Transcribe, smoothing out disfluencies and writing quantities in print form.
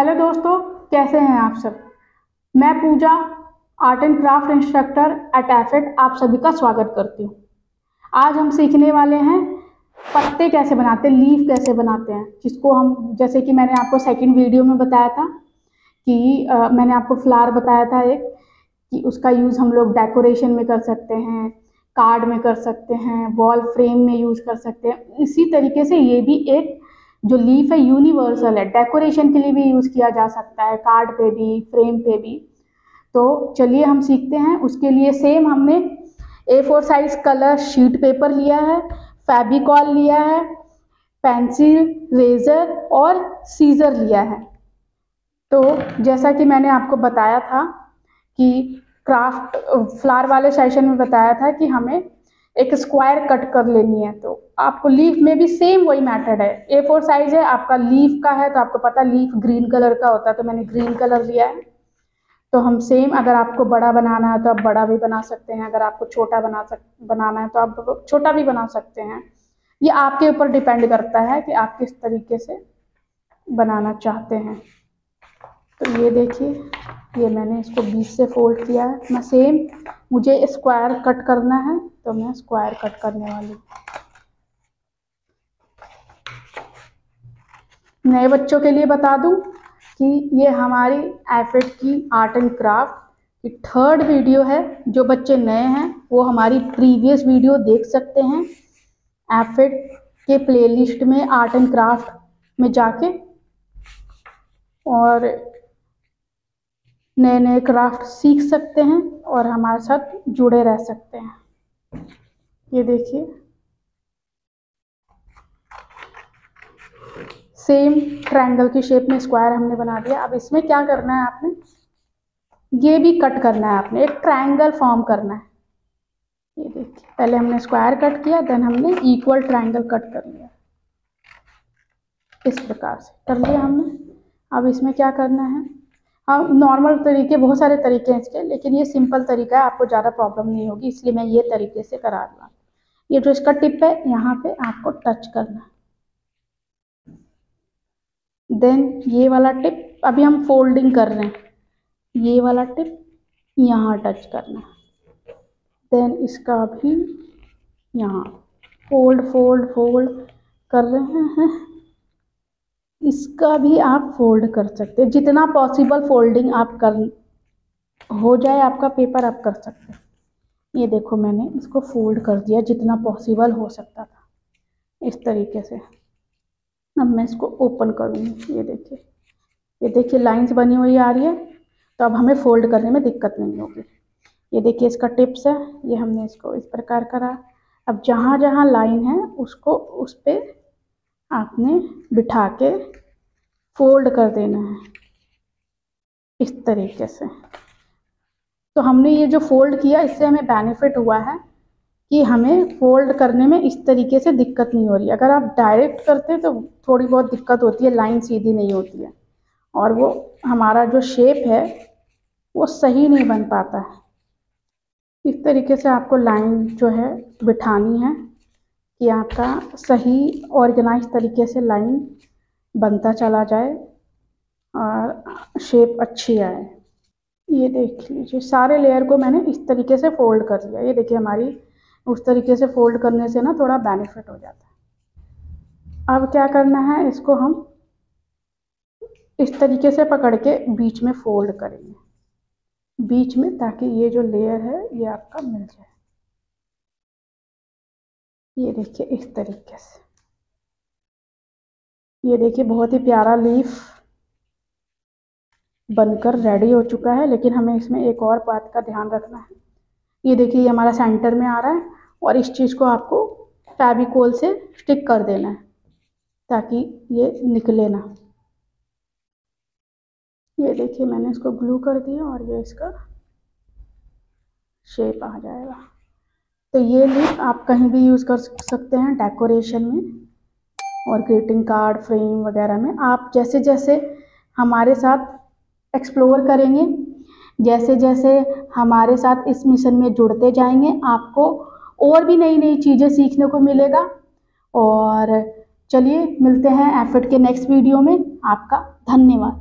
Hello दोस्तों, कैसे हैं आप सब। मैं पूजा, art and craft instructor at एफेल्ट, आप सभी का स्वागत करती हूँ। आज हम सीखने वाले हैं पत्ते कैसे बनाते हैं, लीफ कैसे बनाते हैं, जिसको हम, जैसे कि मैंने आपको सेकंड वीडियो में बताया था कि मैंने आपको फ्लावर बताया था एक, कि उसका यूज़ हम लोग डेकोरेशन में कर सकते हैं, कार्ड में कर सकते हैं, वॉल फ्रेम में यूज़ कर सकते हैं। इसी तरीके से ये भी एक जो लीफ है यूनिवर्सल है, डेकोरेशन के लिए भी यूज़ किया जा सकता है, कार्ड पे भी, फ्रेम पे भी। तो चलिए हम सीखते हैं। उसके लिए सेम हमने A4 size colour sheet paper लिया है, फेविकॉल लिया है, पेंसिल, रेजर और सीजर लिया है। तो जैसा कि मैंने आपको बताया था कि क्राफ्ट फ्लावर वाले सेशन में बताया था कि हमें एक स्क्वायर कट कर लेनी है। तो आपको लीफ में भी सेम वही मेथड है। A4 साइज है, आपका लीफ का है, तो आपको पता लीफ ग्रीन कलर का होता है, तो मैंने ग्रीन कलर लिया है। तो हम सेम, अगर आपको बड़ा बनाना है तो आप बड़ा भी बना सकते हैं, अगर आपको छोटा बनाना है तो आप छोटा भी बना सकते हैं। ये आपके ऊपर डिपेंड करता है कि आप किस तरीके से बनाना चाहते हैं। तो ये देखिए, ये मैंने इसको बीच से फोल्ड किया है। मैं सेम, मुझे स्क्वायर कट करना है तो मैं स्क्वायर कट करने वाली हूँ। नए बच्चों के लिए बता दूँ कि ये हमारी एफेल्ट की आर्ट एंड क्राफ्ट की थर्ड वीडियो है। जो बच्चे नए हैं वो हमारी प्रीवियस वीडियो देख सकते हैं। एफेल्ट के प्लेलिस्ट में आर्ट एंड क्राफ्ट में जाके, और नए नए क्राफ्ट सीख सकते हैं और हमारे साथ जुड़े रह सकते हैं। ये देखिए, सेम ट्रायंगल की शेप में स्क्वायर हमने बना दिया। अब इसमें क्या करना है आपने, ये भी कट करना है आपने, एक ट्रायंगल फॉर्म करना है। ये देखिए, पहले हमने स्क्वायर कट किया, देन हमने इक्वल ट्रायंगल कट कर लिया, इस प्रकार से कर लिया हमने। अब इसमें क्या करना है, हम नॉर्मल तरीके, बहुत सारे तरीके हैं इसके, लेकिन ये सिंपल तरीका है, आपको ज़्यादा प्रॉब्लम नहीं होगी, इसलिए मैं ये तरीके से करा रहा हूँ। ये जो इसका टिप है, यहाँ पे आपको टच करना है, देन ये वाला टिप, अभी हम फोल्डिंग कर रहे हैं, ये वाला टिप यहाँ टच करना है, देन इसका भी यहाँ फोल्ड फोल्ड फोल्ड कर रहे हैं। इसका भी आप फोल्ड कर सकते हैं, जितना पॉसिबल फोल्डिंग आप कर हो जाए आपका पेपर आप कर सकते हैं। ये देखो, मैंने इसको फोल्ड कर दिया जितना पॉसिबल हो सकता था, इस तरीके से। अब मैं इसको ओपन करूँगी। ये देखिए, लाइंस बनी हुई आ रही है, तो अब हमें फोल्ड करने में दिक्कत नहीं होगी। ये देखिए, इसका टिप्स है, ये हमने इसको इस प्रकार करा। अब जहाँ जहाँ लाइन है उसको उस पर आपने बिठा के फोल्ड कर देना है, इस तरीके से। तो हमने ये जो फोल्ड किया, इससे हमें बेनिफिट हुआ है कि हमें फोल्ड करने में इस तरीके से दिक्कत नहीं हो रही। अगर आप डायरेक्ट करते तो थोड़ी बहुत दिक्कत होती है, लाइन सीधी नहीं होती है और वो हमारा जो शेप है वो सही नहीं बन पाता है। इस तरीके से आपको लाइन जो है बिठानी है कि आपका सही ऑर्गेनाइज तरीके से लाइन बनता चला जाए और शेप अच्छी आए। ये देख लीजिए, सारे लेयर को मैंने इस तरीके से फोल्ड कर लिया। ये देखिए, हमारी उस तरीके से फोल्ड करने से ना थोड़ा बेनिफिट हो जाता है। अब क्या करना है, इसको हम इस तरीके से पकड़ के बीच में फोल्ड करेंगे, बीच में, ताकि ये जो लेयर है ये आपका मिल जाए। ये देखिए, इस तरीके से। ये देखिए, बहुत ही प्यारा लीफ बनकर रेडी हो चुका है। लेकिन हमें इसमें एक और बात का ध्यान रखना है। ये देखिए, ये हमारा सेंटर में आ रहा है और इस चीज़ को आपको फेविकोल से स्टिक कर देना है ताकि ये निकले ना। ये देखिए, मैंने इसको ग्लू कर दिया और ये इसका शेप आ जाएगा। तो ये लीफ आप कहीं भी यूज़ कर सकते हैं, डेकोरेशन में और ग्रीटिंग कार्ड, फ्रेम वगैरह में। आप जैसे जैसे हमारे साथ एक्सप्लोर करेंगे, जैसे जैसे हमारे साथ इस मिशन में जुड़ते जाएंगे, आपको और भी नई नई चीज़ें सीखने को मिलेगा। और चलिए, मिलते हैं एफर्ट के नेक्स्ट वीडियो में। आपका धन्यवाद।